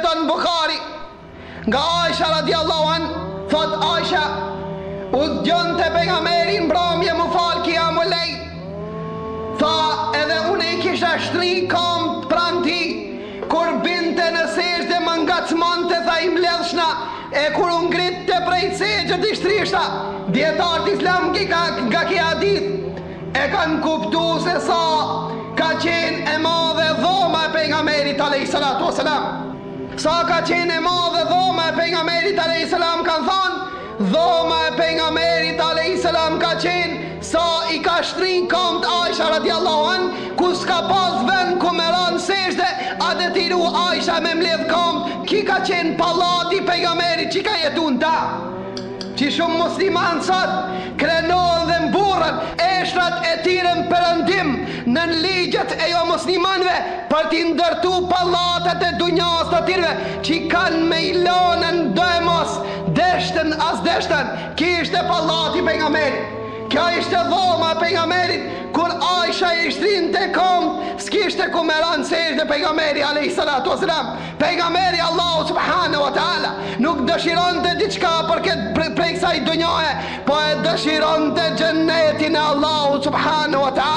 transmeton Bukhari nga Aisha radiallahu an, thot Aisha u dëgjon të pejgamberin mbrëmje më fal kiamu lejl, tha edhe une i kisha shtri kam pran ti kur binte në sejdë më ngacmonte, tha i mbledhshna, e kur u ngritte prej sejdës i shtrishta. Dietarët islam nga ki hadith e kanë kuptu se sa ka qenë e madhe dhoma e pejgamberit alayhis salatu wassalam, sa ka qenë e madhe dhoma e pejgamberit alayhis salam. Kanë thonë dhoma e pejgamberit alayhis salam ka qenë sa i ka shtrin këmbët Aisha radiallahu an, ku s'ka pas vend ku me ranë sejdë, a detiru Aisha me mledh këmbët. Ki ka qenë pallati pejgamberit që ka jetu në ta, që shumë muslimanë sot krenohen dhe mburën eshtrat e tyre në perëndim në ligjet e jo muslimanëve për t'i ndërtu pallatet e dunjas të tyre, që kanë me ilonën dëmos deshtën as deshtën. Ki ishte pallati pejgamberit, kjo ishte dhoma pejgamberit. Kur Aisha e shtrinte këmbë, s'kishte ku me ranë sejdë pejgamberi alayhis salatu wassalam. Pejgamberi Allahu Subhanahu wa ta'ala nuk dëshironte diçka prej kësaj dunjaje, po e dëshironte xhennetin e Allahu Subhanahu wa ta'ala.